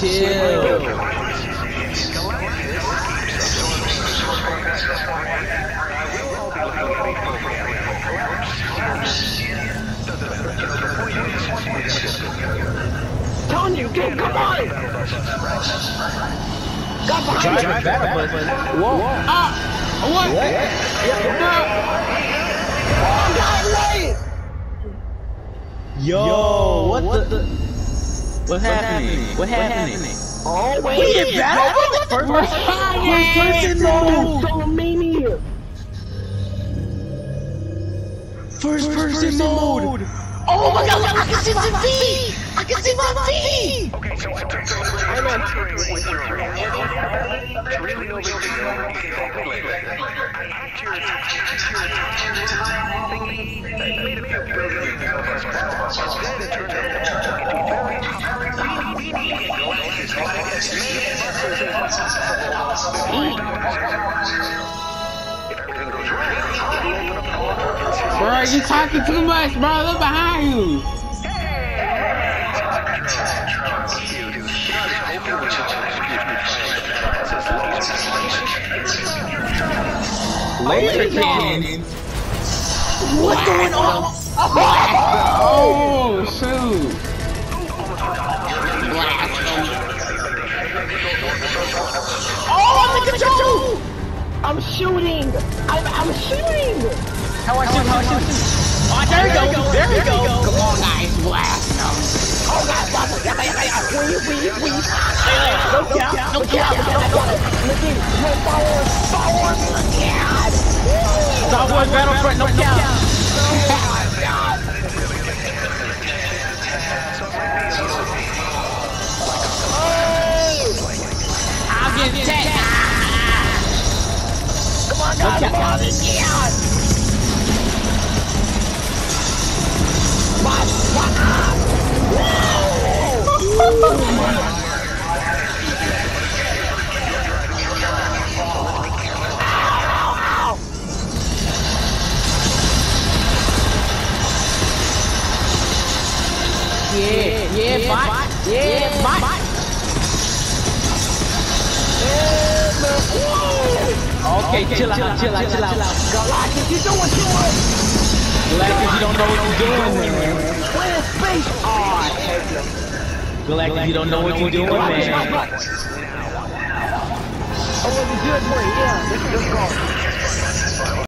What happened? Oh, wait. We did battle? First person mode! Oh my god, I can see my feet! I can see my feet! Okay, so I took Bro, you talking too much, bro. Look behind you. Laser cannon. What's going on? Oh, shoot. Oh, I'm in control. I'm shooting. I'm shooting. How I shoot. Oh, there we go. Come on, guys, blast them. Oh, God, no count. Star Wars Battlefront, no count. I'll get it. Come on, guys, no count. Yeah, bye. Okay, chill out. Galactus, you do what you want. Galactus, you don't know what you're doing. Where's space? Oh, I hate this. Galactus, you don't know what you're doing, man. I wasn't good for you, yeah. This is just gone.